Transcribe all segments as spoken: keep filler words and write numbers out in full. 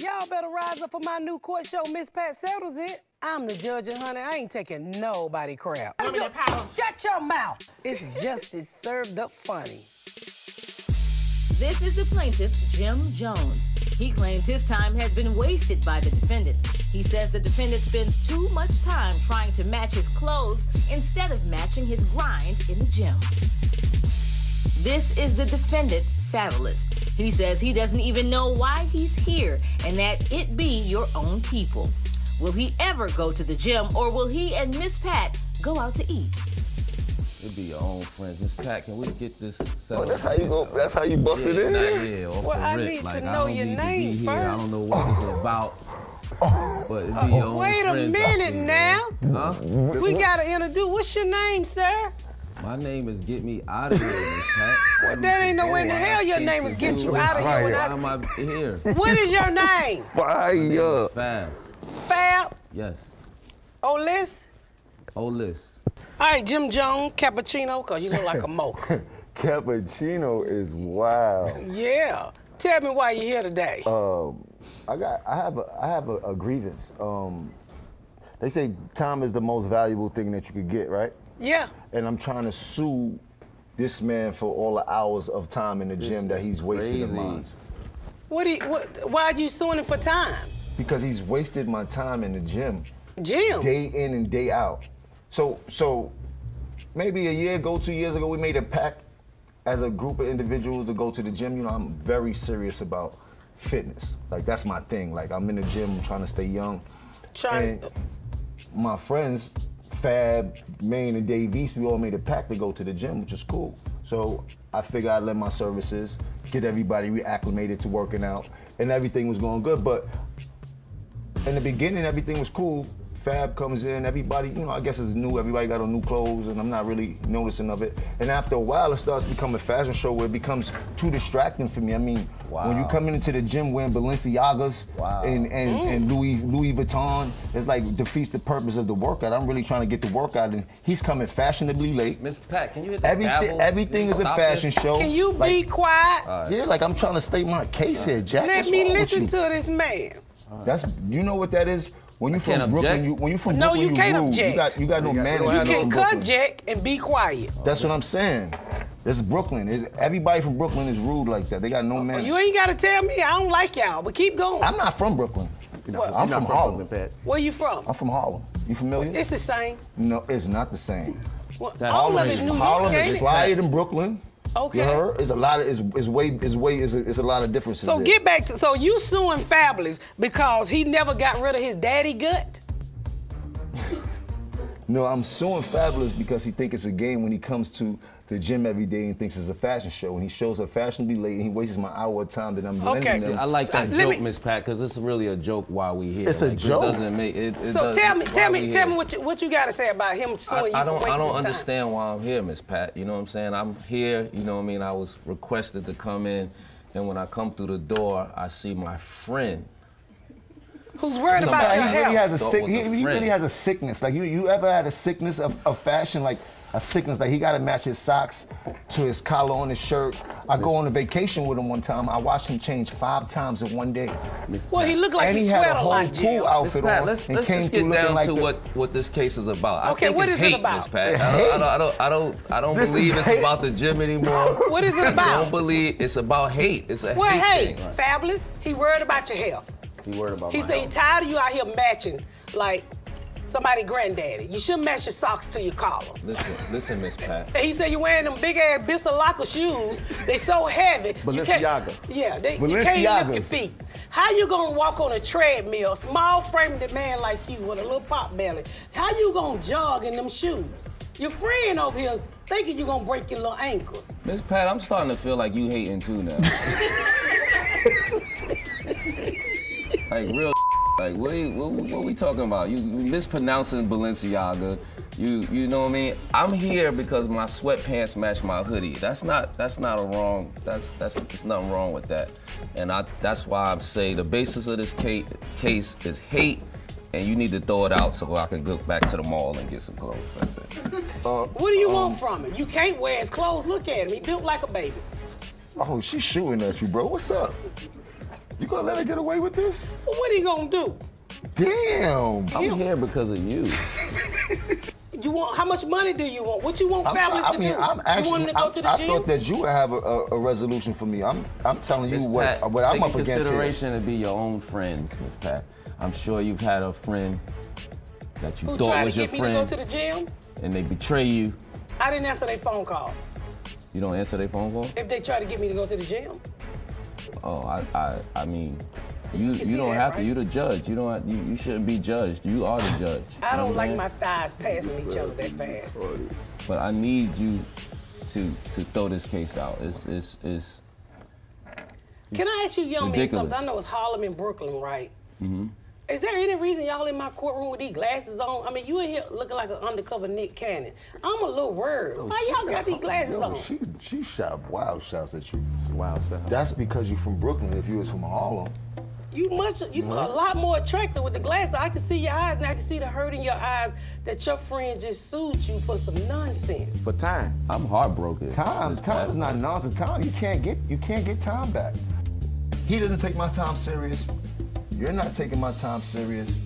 Y'all better rise up for my new court show, Miss Pat Settles It. I'm the judge, and honey, I ain't taking nobody crap. Give me the power. Shut your mouth. It's justice served up funny. This is the plaintiff, Jim Jones. He claims his time has been wasted by the defendant. He says the defendant spends too much time trying to match his clothes instead of matching his grind in the gym. This is the defendant, Fabolous. He says he doesn't even know why he's here and that it be your own people. Will he ever go to the gym, or will he and Miss Pat go out to eat? It'd be your own friends. Miss Pat, can we get this settled? Well, that's how you go. That's how you bust yeah, it in. Yeah, off well, the I rip. need like, to know your name first. I don't know what it's about. But it'd be uh, your own wait a minute now. Huh? We gotta introduce. What's your name, sir? My name is Get Me Out of Here, Miss Pat. Well, that ain't no way in the hell your name is Get You Out of Here. Why am I here? What is your name? Fire. Fab. Fab. Yes. Olis. Olis. All right, Jim Jones, cappuccino, because you look like a mocha. Cappuccino is wild. Yeah. Tell me why you're here today. Um, I got, I have a, I have a, a grievance. Um, they say time is the most valuable thing that you could get, right? Yeah. And I'm trying to sue this man for all the hours of time in the gym that he's wasted in mine. What do you, what, why are you suing him for time? Because he's wasted my time in the gym. Gym? Day in and day out. So, so maybe a year ago, two years ago, we made a pact as a group of individuals to go to the gym. You know, I'm very serious about fitness. Like, that's my thing. Like, I'm in the gym trying to stay young. Trying to... My friends, Fab, Main, and Dave East, we all made a pact to go to the gym, which is cool. So I figured I'd lend my services, get everybody reacclimated to working out, and everything was going good. But in the beginning, everything was cool. Fab comes in, everybody, you know, I guess it's new, everybody got on new clothes, and I'm not really noticing of it. And after a while, it starts becoming a fashion show where it becomes too distracting for me. I mean, wow. When you come into the gym wearing Balenciagas wow. and, and, mm. and Louis, Louis Vuitton, it's like defeats the purpose of the workout. I'm really trying to get the workout, and he's coming fashionably late. Miss Pat, can you hit the Everything, everything is a fashion this? show. Can you like, be quiet? Right. Yeah, like I'm trying to state my case right. here, Jack. Let What's me listen to this man. Right. That's, you know what that is? When you from object. Brooklyn, you, when you from no, Brooklyn, you, you can't rude. object. You got, you got no manners. You can cut Jack and be quiet. That's what I'm saying. This is Brooklyn. It's, everybody from Brooklyn is rude like that. They got no manners. You ain't gotta tell me. I don't like y'all, but keep going. I'm not from Brooklyn. What? I'm from, from Harlem. Brooklyn, Where you from? I'm from Harlem. You familiar? It's the same. No, it's not the same. Well, all Harlem of it New Harlem is quieter than Brooklyn. Okay. You heard? It's a lot of, it's, it's way, it's way, it's a, it's a lot of differences. So there. get back to, so you suing Fabolous because he never got rid of his daddy gut? No, I'm suing Fabolous because he thinks it's a game when he comes to the gym every day and thinks it's a fashion show. And he shows up fashionably late and he wastes my hour of time that I'm lending okay. them. I like that uh, joke, Miss Pat, because it's really a joke while we here. It's like, a joke. It doesn't make, it, it so tell me, tell me, tell me what you, what you got to say about him suing I, you for wasting his time. I don't understand why I'm here, Miss Pat. You know what I'm saying? I'm here, you know what I mean? I was requested to come in, and when I come through the door, I see my friend. Who's worried Somebody, about your he really health. Has a sick, he, he really has a sickness. Like, you, you ever had a sickness of, of fashion? Like, a sickness, like he gotta match his socks to his collar on his shirt. I go on a vacation with him one time. I watched him change five times in one day. Well, he looked like and he, he sweated a lot. And he had a whole cool outfit Pat, on. Let's, let's just get down like to the... what, what this case is about. Okay, I think what it's is hate, it about? Pat. I don't, I don't, I don't, I don't believe it's hate. about the gym anymore. What is it about? I don't believe it's about hate. It's a what hate. What hate? Fabolous. He worried about your health. He worried about. He my said health. He tired of you out here matching like. Somebody granddaddy. You shouldn't match your socks to your collar. Listen, listen, Miss Pat. And he said you're wearing them big-ass Balenciaga shoes. They so heavy. Balenciaga. Yeah, they, you can't lift your feet. How you gonna walk on a treadmill, small-framed man like you with a little pop belly? How you gonna jog in them shoes? Your friend over here thinking you're gonna break your little ankles. Miss Pat, I'm starting to feel like you hating too now. Like real. Like, what, you, what, what we talking about? You, you mispronouncing Balenciaga. You, you know what I mean? I'm here because my sweatpants match my hoodie. That's not, that's not a wrong, that's, that's, there's nothing wrong with that. And I, that's why I say the basis of this case, case is hate, and you need to throw it out so I can go back to the mall and get some clothes. That's it. Uh, what do you um, want from him? You can't wear his clothes. Look at him. He built like a baby. Oh, she's shooting at you, bro. What's up? You gonna let her get away with this? Well, what are you gonna do? Damn. I'm Ew. here because of you. You want, how much money do you want? What you want Fabolous to I mean, do? I'm actually, you want him to go I'm, to the I gym? I thought that you would have a, a, a resolution for me. I'm, I'm telling Miz you Pat, what, what I'm up against here. Take consideration to be your own friends, Miss Pat. I'm sure you've had a friend that you Who thought was your friend. Who tried to get me to go to the gym? And they betray you. I didn't answer their phone call. You don't answer their phone call? If they try to get me to go to the gym. Oh, I, I, I mean. You, you, you don't that, have right? to. You the judge. You don't. Have, you, you shouldn't be judged. You are the judge. I don't like my thighs passing each other that fast. But I need you to to throw this case out. It's it's it's. Can I ask you, young ridiculous. man, something? I know it's Harlem and Brooklyn, right? Mm-hmm. Is there any reason y'all in my courtroom with these glasses on? I mean, you in here looking like an undercover Nick Cannon. I'm a little worried. Yo, Why y'all got these glasses yo, on? She, she shot wild shots at you. Wild shots. That's because you're from Brooklyn. If you was from Harlem. You much, you mm-hmm. a lot more attractive with the glasses. I can see your eyes, and I can see the hurt in your eyes that your friend just sued you for some nonsense. For time, I'm heartbroken. Time, time is not nonsense. Time, you can't get, you can't get time back. He doesn't take my time serious. You're not taking my time serious.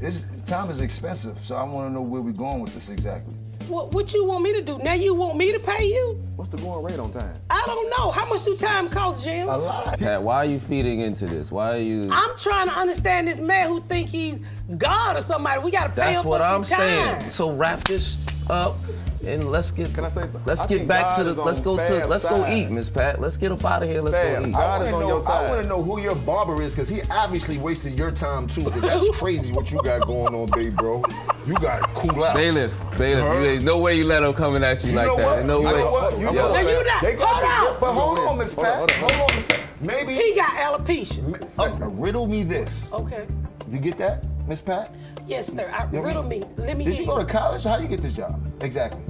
It's, time is expensive, so I want to know where we're going with this exactly. What, what you want me to do? Now you want me to pay you? What's the going rate on time? I don't know. How much do time cost, Jim? A lot. Pat, why are you feeding into this? Why are you... I'm trying to understand this man who think he's God or somebody. We got to pay That's him for some I'm time. That's what I'm saying. So wrap this up and let's get... Can I say something? Let's I get back God to the... Let's go to... Let's side. go eat, Miss Pat. Let's get up out of here. Let's Fab, go eat. God is on know, your side. I want to know who your barber is, because he obviously wasted your time, too. That's crazy what you got going on, baby, bro. You got to cool out. Bailiff, Bailiff, uh-huh. there's no way you let them coming at you, you like that. There's no way. You know what? You not. Hold on. But hold on, Miss Pat. Hold on, Miss Pat. Maybe. He got alopecia. Uh, riddle me this. Okay. You get that, Miss Pat? Yes, sir. I, you know riddle me. me. Let me Did hear you go to college? How you get this job? Exactly.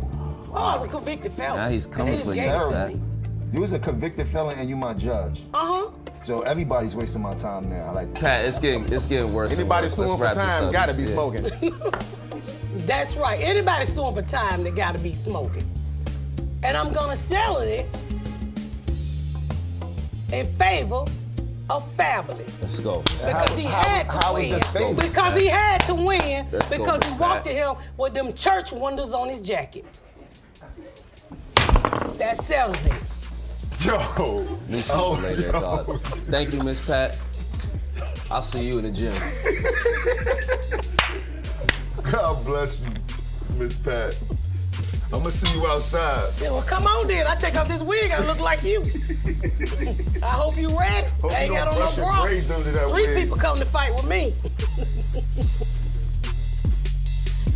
Oh, I was a convicted felon. Now he's coming for you. You was a convicted felon and you my judge. Uh-huh. So everybody's wasting my time now. Like Pat, it's getting it's getting worse. Anybody suing for time gotta be smoking. That's right. Anybody suing for time, they gotta be smoking. And I'm gonna sell it in favor of Fabolous. Let's go. Because he had to win. Because he had to win. Because he walked to him with them church windows on his jacket. That settles it. Yo. Miss oh, yo. Thank you, Miss Pat. I'll see you in the gym. God bless you, Miss Pat. I'm gonna see you outside. Yeah, well, come on then. I take off this wig, I look like you. I hope you ready. Hope I ain't you got on no bra. Three wig. people come to fight with me.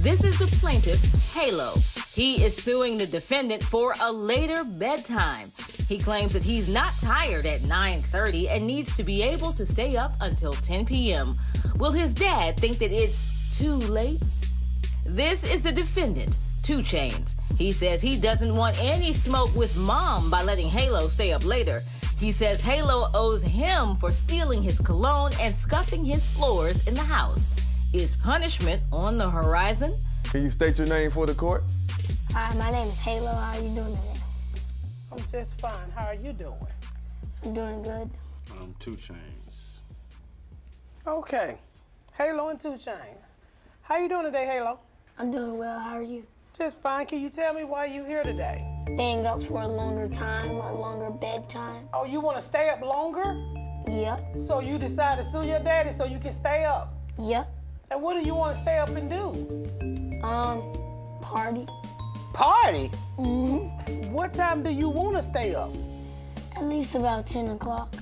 This is the plaintiff, Halo. He is suing the defendant for a later bedtime. He claims that he's not tired at nine thirty and needs to be able to stay up until ten p m Will his dad think that it's too late? This is the defendant, two Chainz. He says he doesn't want any smoke with mom by letting Halo stay up later. He says Halo owes him for stealing his cologne and scuffing his floors in the house. Is punishment on the horizon? Can you state your name for the court? Hi, my name is Halo. How are you doing today? I'm just fine. How are you doing? I'm doing good. I'm two Chainz. Okay. Halo and two Chainz. How you doing today, Halo? I'm doing well, how are you? Just fine. Can you tell me why you here today? Staying up for a longer time, a longer bedtime. Oh, you want to stay up longer? Yep. So you decide to sue your daddy so you can stay up? Yep. And what do you want to stay up and do? Um, party. Party? Mm-hmm. What time do you want to stay up? At least about ten o'clock.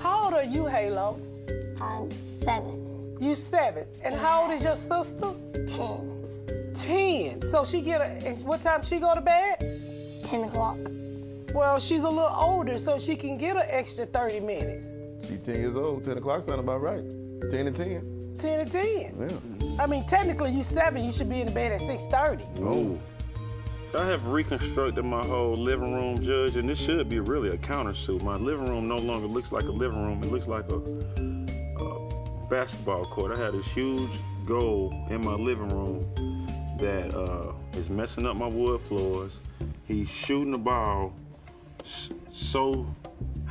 How old are you, Halo? I'm seven. You seven. And how old is your sister? Ten. Ten. So she get a, what time she go to bed? Ten o'clock. Well, she's a little older, so she can get an extra thirty minutes. She's ten years old. Ten o'clock sound about right. Ten to ten. Ten to ten. Yeah. I mean, technically, you seven. You should be in bed at six thirty. Boom. I have reconstructed my whole living room, Judge, and this should be really a countersuit. My living room no longer looks like a living room. It looks like a basketball court. I had this huge goal in my living room that uh, is messing up my wood floors. He's shooting the ball so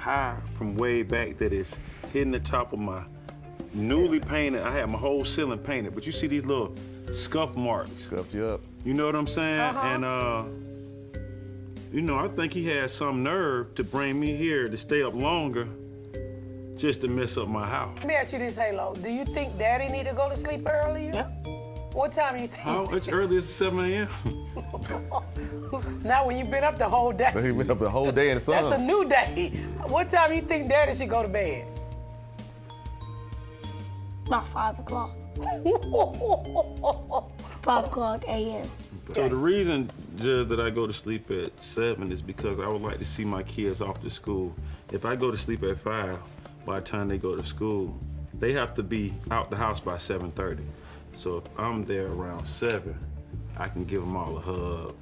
high from way back that is hitting the top of my newly painted. I had my whole ceiling painted, but you see these little scuff marks. Scuffed you up. You know what I'm saying? Uh-huh. And uh, you know, I think he had some nerve to bring me here to stay up longer just to mess up my house. Let me ask you this, Halo. Do you think Daddy need to go to sleep earlier? Yeah. What time do you think? Oh, it's early as seven A M Now when you've been up the whole day. He been up the whole day in the sun. That's a new day. What time do you think Daddy should go to bed? About five o'clock. five o'clock A M So the reason, Judge, that I go to sleep at seven is because I would like to see my kids off to school. If I go to sleep at five, by the time they go to school, they have to be out the house by seven thirty. So if I'm there around seven, I can give them all a hug,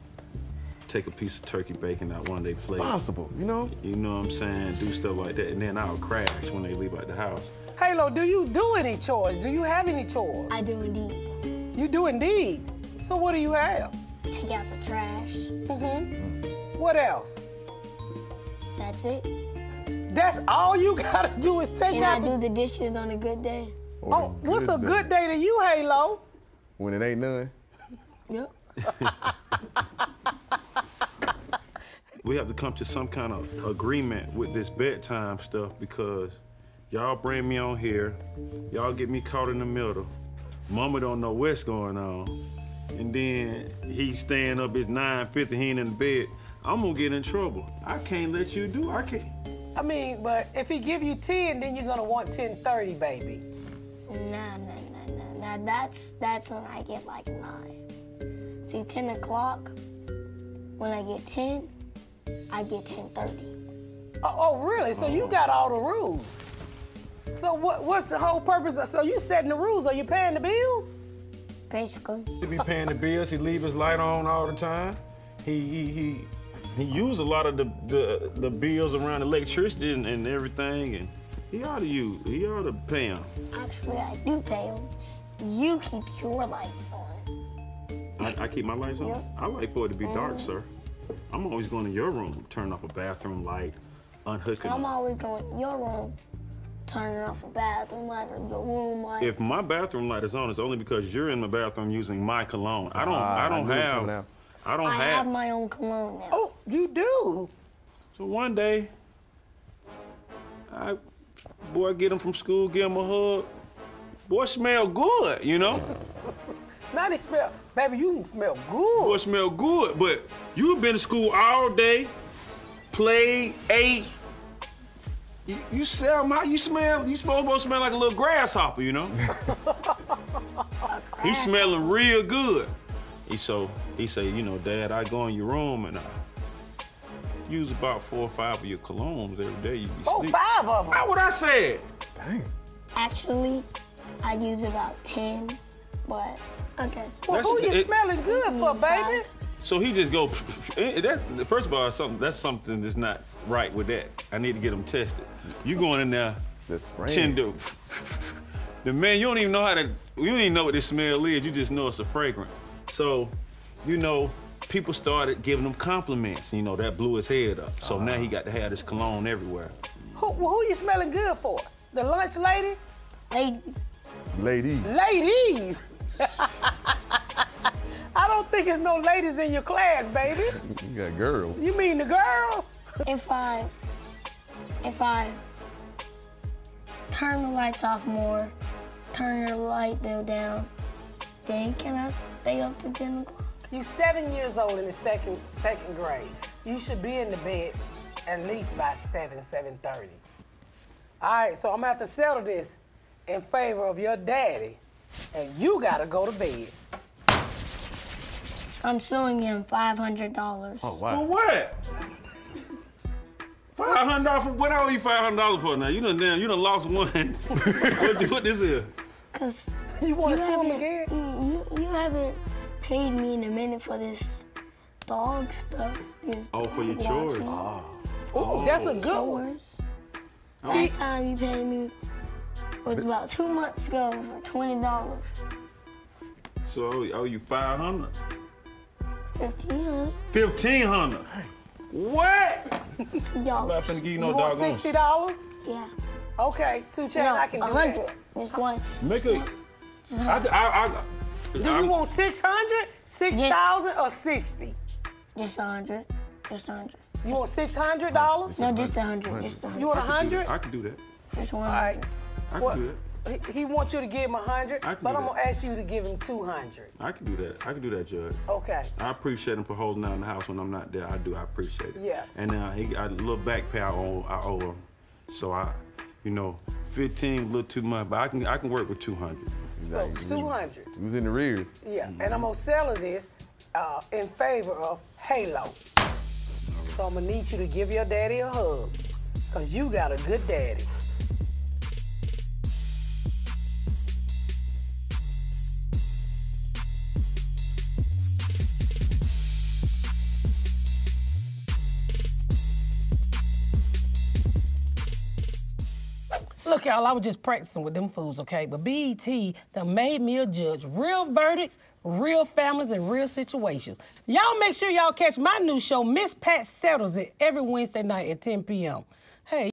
take a piece of turkey bacon out one of their plates. Possible, you know? You know what I'm saying? Do stuff like that. And then I'll crash when they leave out the house. Halo, do you do any chores? Do you have any chores? I do indeed. You do indeed? So what do you have? Take out the trash. Mm-hmm. What else? That's it. That's all you gotta do is take and out the... And I do the dishes on a good day. Oh, oh good what's a day. good day to you, Halo? When it ain't none. Yep. We have to come to some kind of agreement with this bedtime stuff because y'all bring me on here, y'all get me caught in the middle, Mama don't know what's going on, and then he's staying up, it's nine fifty, he ain't in the bed. I'm gonna get in trouble. I can't let you do, I can't. I mean, but if he give you ten, then you're gonna want ten thirty, baby. Nah, nah, nah, nah, nah, that's, that's when I get like nine. See, ten o'clock, when I get ten, I get ten thirty. Oh, oh really? So you got all the rules. So what, what's the whole purpose of, so you setting the rules, are you paying the bills? Basically. He be paying the bills, he leave his light on all the time. He, he, he, he used a lot of the, the, the bills around electricity and, and everything, and he ought to use, he ought to pay him. Actually, I do pay him. You keep your lights on. I, I keep my lights on? Yep. I like for it to be um, dark, sir. I'm always going to your room, turn off a bathroom light, unhooking I'm it. always going to your room, turning off a bathroom light or the room light. If my bathroom light is on, it's only because you're in the bathroom using my cologne. I don't, uh, I don't I have, I don't I have. I have my own cologne now. Oh, you do? So one day, I, boy, get him from school, give him a hug. Boy, smell good, you know? Now they smell, baby, you can smell good. Boy, smell good, but you've been to school all day, played, ate. You, you sell my, you smell, you supposed to smell like a little grasshopper, you know? He's smelling real good. He so, he say, you know, Dad, I go in your room and I use about four or five of your colognes every day. You four or five of them? That's what I said. Dang. Actually, I use about ten, but okay. Well, that's, who you it, smelling good for, baby? So he just go, that, first of all, something, that's something that's not right with that. I need to get him tested. You going in there, tender. The man, you don't even know how to, you don't even know what this smell is, you just know it's a fragrance. So, you know, people started giving him compliments, you know, that blew his head up. So uh-huh. now he got to have this cologne everywhere. Who, who you smelling good for? The lunch lady? Ladies. Ladies. Ladies. I don't think there's no ladies in your class, baby. You got girls. You mean the girls? If I, if I turn the lights off more, turn your light bill down, then can I stay up to ten o'clock? You're seven years old in the second second grade. You should be in the bed at least by seven, seven thirty. All right, so I'm gonna have to settle this in favor of your daddy, and you gotta go to bed. I'm suing him five hundred dollars. Oh, wow. For what? five hundred dollars for what? I owe you five hundred dollars for now. You done, damn, you done lost one. What's, what this is? Because you want to sue him again? You, you haven't paid me in a minute for this dog stuff. This oh, dog for your chores. Oh. oh, that's a good chores. one. Last he... time you paid me was about two months ago for twenty dollars. So I owe you five hundred dollars? fifteen hundred dollars. fifteen hundred dollars? What? Yo, I'm not finna give you no dog. You want sixty dollars? Yeah. Okay, two chains, no, I can do one hundred. That. Just one. Make a, mm-hmm. I, I, I, do I'm, you want six hundred, six thousand, or sixty? Just one hundred, just one hundred. You want six hundred dollars? No, just one hundred, just one hundred. You want one hundred? I can do that. Just one hundred. All right. I can do that. He, he wants you to give him one hundred, but I'm gonna ask you to give him two hundred. I can do that, I can do that, Judge. Okay. I appreciate him for holding down the house when I'm not there, I do, I appreciate it. Yeah. And now, he got a little back pay I owe, I owe him, so I, you know, fifteen, a little too much, but I can I can work with two hundred. Exactly. So two hundred. It was in the rears. Yeah, mm-hmm. And I'm gonna sell this uh, in favor of Halo. So I'm gonna need you to give your daddy a hug, cause you got a good daddy. Look, y'all, I was just practicing with them fools, okay? But B E T done made me a judge. Real verdicts, real families, and real situations. Y'all make sure y'all catch my new show, Miss Pat Settles It, every Wednesday night at ten p m